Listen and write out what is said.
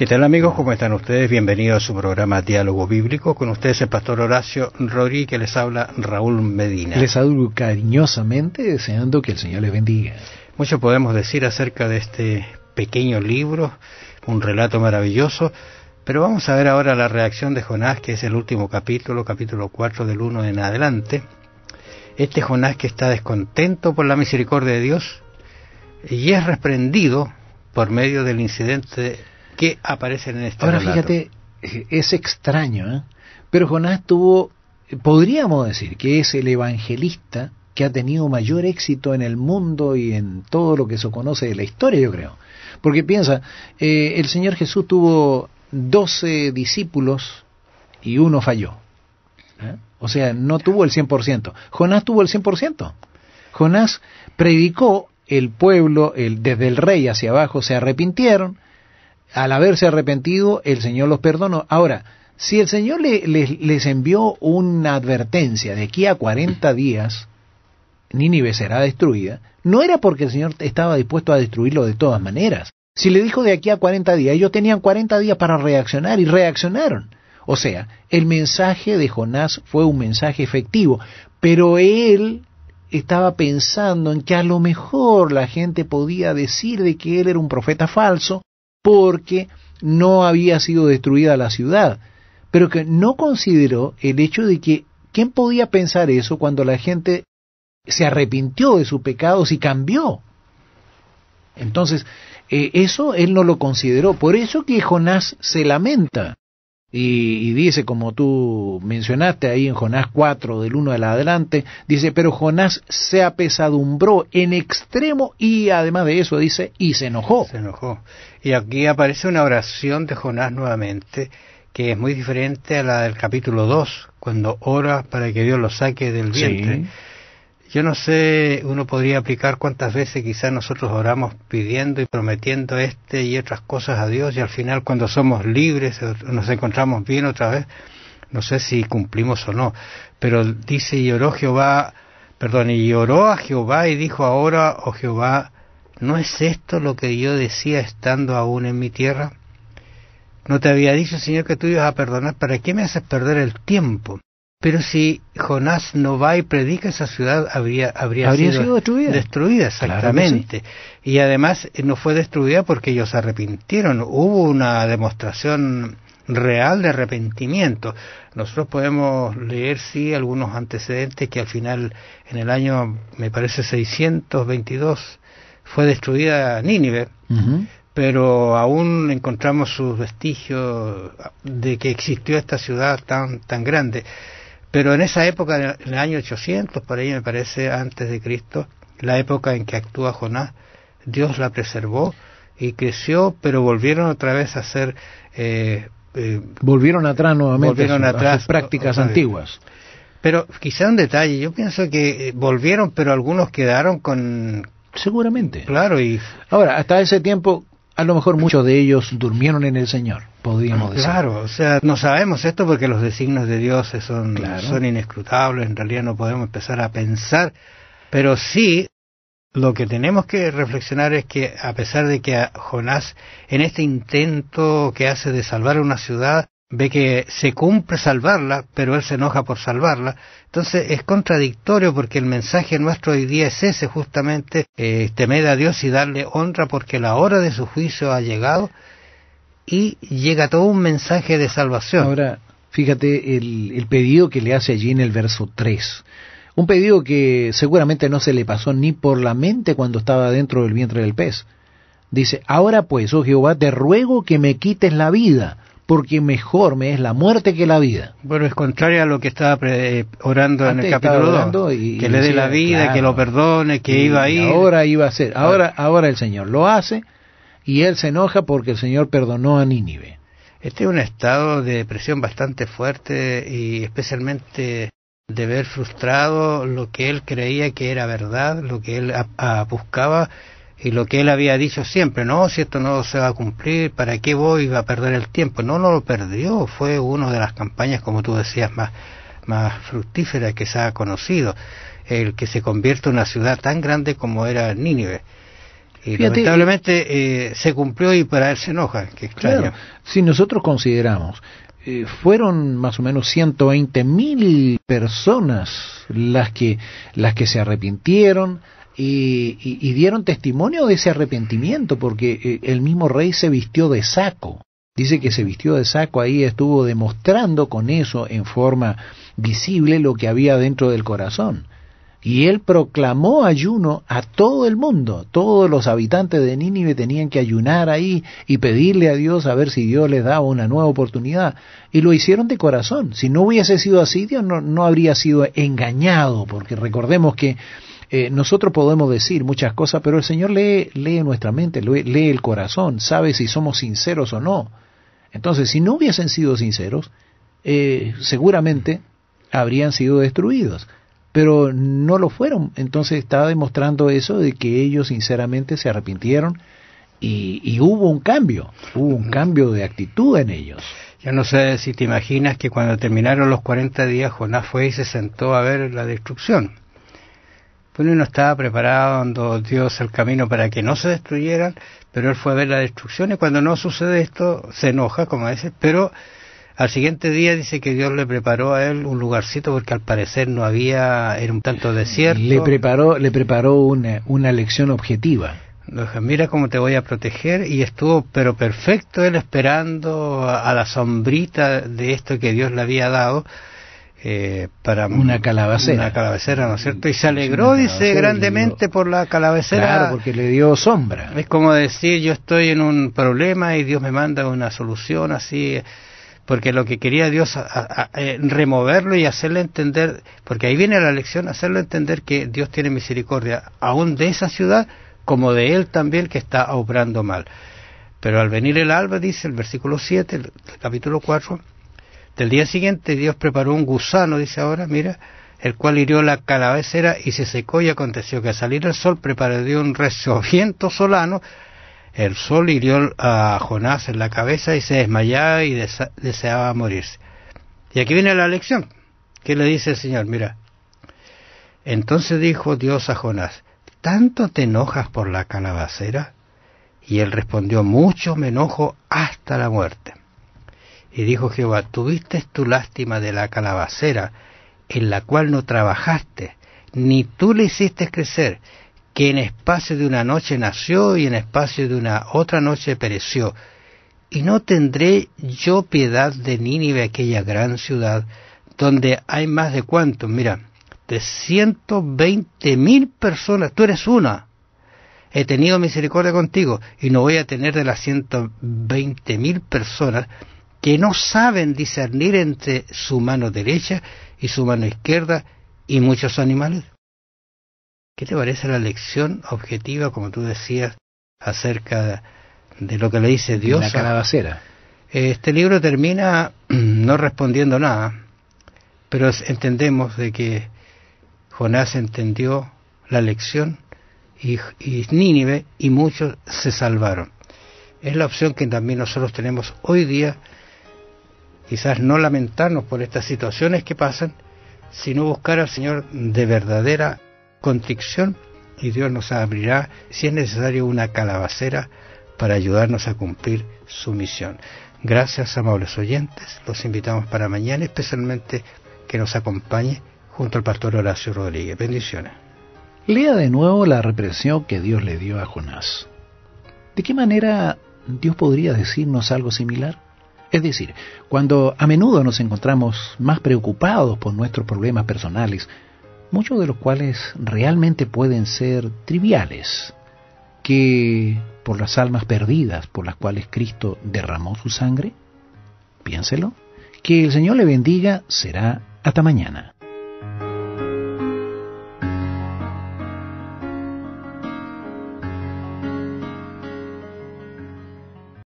¿Qué tal, amigos? ¿Cómo están ustedes? Bienvenidos a su programa Diálogo Bíblico. Con ustedes el pastor Horacio Rodríguez, que les habla Raúl Medina. Les saludo cariñosamente, deseando que el Señor les bendiga. Mucho podemos decir acerca de este pequeño libro, un relato maravilloso, pero vamos a ver ahora la reacción de Jonás, que es el último capítulo, capítulo 4 del 1 en adelante. Este Jonás que está descontento por la misericordia de Dios y es reprendido por medio del incidente que aparecen en este relato. Ahora fíjate, es extraño, pero Jonás tuvo, podríamos decir, que es el evangelista que ha tenido mayor éxito en el mundo y en todo lo que se conoce de la historia, yo creo. Porque piensa, el Señor Jesús tuvo 12 discípulos y uno falló. O sea, no tuvo el 100%. Jonás tuvo el 100%. Jonás predicó, el pueblo, desde el rey hacia abajo, se arrepintieron. Al haberse arrepentido, el Señor los perdonó. Ahora, si el Señor les envió una advertencia de aquí a 40 días, Nínive será destruida, no era porque el Señor estaba dispuesto a destruirlo de todas maneras. Si le dijo de aquí a 40 días, ellos tenían 40 días para reaccionar y reaccionaron. O sea, el mensaje de Jonás fue un mensaje efectivo, pero él estaba pensando en que a lo mejor la gente podía decir de que él era un profeta falso, porque no había sido destruida la ciudad, pero que no consideró el hecho de que ¿quién podía pensar eso cuando la gente se arrepintió de sus pecados y cambió? Entonces, eso él no lo consideró, por eso que Jonás se lamenta y dice, como tú mencionaste ahí en Jonás 4 del 1 al adelante, dice, pero Jonás se apesadumbró en extremo y además de eso dice, y se enojó. Se enojó. Y aquí aparece una oración de Jonás nuevamente, que es muy diferente a la del capítulo 2, cuando ora para que Dios lo saque del vientre. Sí. Yo no sé, uno podría aplicar cuántas veces quizás nosotros oramos pidiendo y prometiendo y otras cosas a Dios, y al final cuando somos libres, nos encontramos bien otra vez, no sé si cumplimos o no, pero dice, y oró a Jehová y dijo, ahora, oh Jehová, ¿no es esto lo que yo decía estando aún en mi tierra? ¿No te había dicho, Señor, que tú ibas a perdonar? ¿Para qué me haces perder el tiempo? Pero si Jonás no va y predica, esa ciudad habría sido destruida, exactamente. Claro que sí. Y además no fue destruida porque ellos se arrepintieron. Hubo una demostración real de arrepentimiento. Nosotros podemos leer, sí, algunos antecedentes que al final, en el año, me parece, 622, fue destruida Nínive, pero aún encontramos sus vestigios de que existió esta ciudad tan grande. Pero en esa época, en el año 800, por ahí me parece, antes de Cristo, la época en que actúa Jonás, Dios la preservó y creció, pero volvieron otra vez a ser... volvieron atrás nuevamente, a sus prácticas antiguas. Pero quizá un detalle, yo pienso que volvieron, pero algunos quedaron con... Seguramente. Claro, y... Ahora, hasta ese tiempo, a lo mejor muchos de ellos durmieron en el Señor, podríamos decir. Claro, o sea, no sabemos esto porque los designios de Dios son inescrutables, en realidad no podemos empezar a pensar, pero sí, lo que tenemos que reflexionar es que a pesar de que a Jonás, en este intento que hace de salvar una ciudad, ve que se cumple salvarla, pero él se enoja por salvarla. Entonces es contradictorio porque el mensaje nuestro hoy día es ese, justamente, temed a Dios y darle honra porque la hora de su juicio ha llegado, y llega todo un mensaje de salvación. Ahora, fíjate el pedido que le hace allí en el verso 3. Un pedido que seguramente no se le pasó ni por la mente cuando estaba dentro del vientre del pez. Dice, ahora pues, oh Jehová, te ruego que me quites la vida, porque mejor me es la muerte que la vida. Bueno, es contrario a lo que estaba orando antes en el capítulo 2, que le dé la vida, claro, que lo perdone, que iba a ir. Ahora iba a ser, ahora el Señor lo hace, y él se enoja porque el Señor perdonó a Nínive. Este es un estado de depresión bastante fuerte, y especialmente de ver frustrado lo que él creía que era verdad, lo que él buscaba, y lo que él había dicho siempre, no, si esto no se va a cumplir, ¿para qué voy a perder el tiempo? No lo perdió, fue una de las campañas, como tú decías, más fructíferas que se ha conocido, el que se convierta en una ciudad tan grande como era Nínive. Y fíjate, lamentablemente se cumplió y para él se enoja. Qué extraño. Claro, si nosotros consideramos, fueron más o menos 120.000 personas las que se arrepintieron y dieron testimonio de ese arrepentimiento, porque el mismo rey se vistió de saco. Dice que se vistió de saco, ahí estuvo demostrando con eso en forma visible lo que había dentro del corazón. Y él proclamó ayuno a todo el mundo. Todos los habitantes de Nínive tenían que ayunar ahí y pedirle a Dios a ver si Dios les daba una nueva oportunidad. Y lo hicieron de corazón. Si no hubiese sido así, Dios no habría sido engañado, porque recordemos que nosotros podemos decir muchas cosas, pero el Señor lee nuestra mente, lee el corazón, sabe si somos sinceros o no. Entonces, si no hubiesen sido sinceros, seguramente habrían sido destruidos. Pero no lo fueron, entonces estaba demostrando eso de que ellos sinceramente se arrepintieron y hubo un cambio de actitud en ellos. Yo no sé si te imaginas que cuando terminaron los 40 días Jonás fue y se sentó a ver la destrucción. Pues él no estaba preparando Dios el camino para que no se destruyeran, pero él fue a ver la destrucción y cuando no sucede esto se enoja, como dices, pero... Al siguiente día dice que Dios le preparó a él un lugarcito porque al parecer no había, era un tanto desierto. Le preparó una lección objetiva. Mira cómo te voy a proteger, y estuvo pero perfecto él esperando a la sombrita de esto que Dios le había dado. Para una calabacera, ¿no es cierto? Y se alegró, dice, grandemente por la calabacera. Claro, porque le dio sombra. Es como decir, yo estoy en un problema y Dios me manda una solución así... Porque lo que quería Dios, removerlo y hacerle entender, porque ahí viene la lección, hacerle entender que Dios tiene misericordia, aún de esa ciudad, como de él también que está obrando mal. Pero al venir el alba, dice el versículo 7, el capítulo 4, del día siguiente Dios preparó un gusano, dice ahora, mira, el cual hirió la calabacera y se secó, y aconteció que al salir el sol preparó Dios un recio viento solano. El sol hirió a Jonás en la cabeza y se desmayaba y deseaba morirse. Y aquí viene la lección. ¿Qué le dice el Señor? Mira. Entonces dijo Dios a Jonás, ¿tanto te enojas por la calabacera? Y él respondió, mucho me enojo hasta la muerte. Y dijo Jehová, tuviste tu lástima de la calabacera, en la cual no trabajaste, ni tú le hiciste crecer, que en espacio de una noche nació y en espacio de una otra noche pereció. Y no tendré yo piedad de Nínive, aquella gran ciudad, donde hay más de cuántos, mira, de 120.000 personas. Tú eres una. He tenido misericordia contigo y no voy a tener de las 120.000 personas que no saben discernir entre su mano derecha y su mano izquierda y muchos animales. ¿Qué te parece la lección objetiva, como tú decías, acerca de lo que le dice Dios? La calabacera. Este libro termina no respondiendo nada, pero entendemos de que Jonás entendió la lección y Nínive y muchos se salvaron. Es la opción que también nosotros tenemos hoy día, quizás no lamentarnos por estas situaciones que pasan, sino buscar al Señor de verdadera contrición, y Dios nos abrirá, si es necesario, una calabacera para ayudarnos a cumplir su misión. Gracias, amables oyentes, los invitamos para mañana, especialmente que nos acompañe junto al pastor Horacio Rodríguez. Bendiciones. Lea de nuevo la reprensión que Dios le dio a Jonás. ¿De qué manera Dios podría decirnos algo similar? Es decir, cuando a menudo nos encontramos más preocupados por nuestros problemas personales, muchos de los cuales realmente pueden ser triviales, que por las almas perdidas por las cuales Cristo derramó su sangre. Piénselo. Que el Señor le bendiga. Será hasta mañana.